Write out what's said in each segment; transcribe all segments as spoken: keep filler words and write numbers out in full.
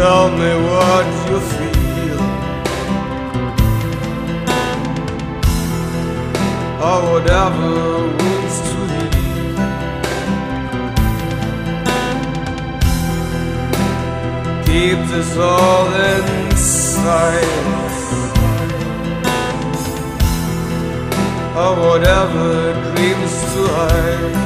tell me what you feel. Or whatever wounds to heal. Keep this all inside. Or whatever dreams to hide.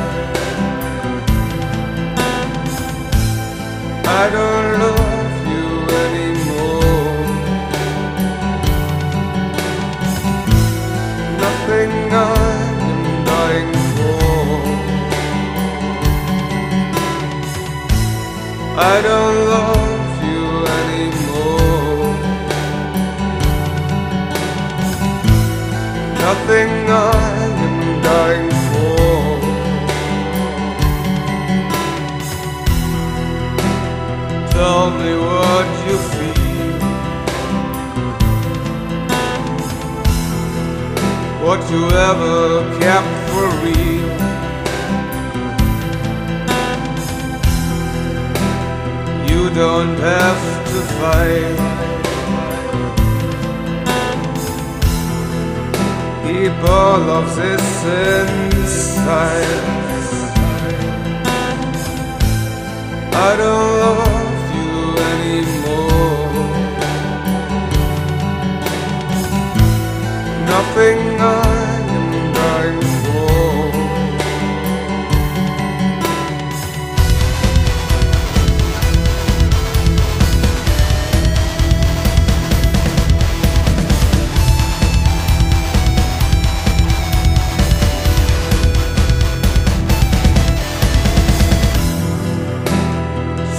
I don't love you anymore. Nothing I'm dying for. I don't love you anymore. Nothing I'm dying for. Tell me what you feel, what you ever kept for real. You don't have to fight. Keep all of this inside. I don't love nothing I am dying for.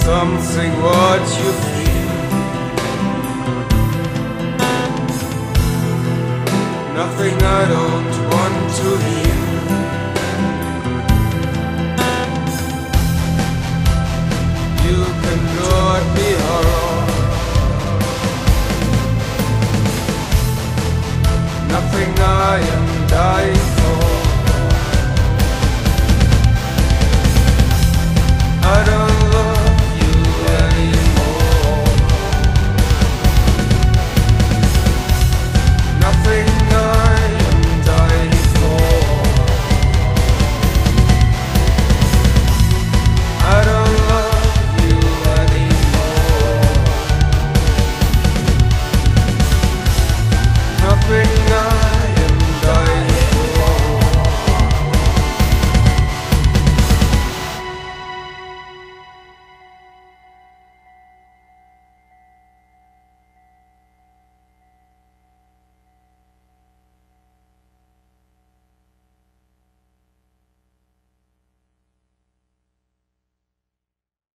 Something what you feel. Nothing I don't want to hear. You cannot be wrong. Nothing I am dying.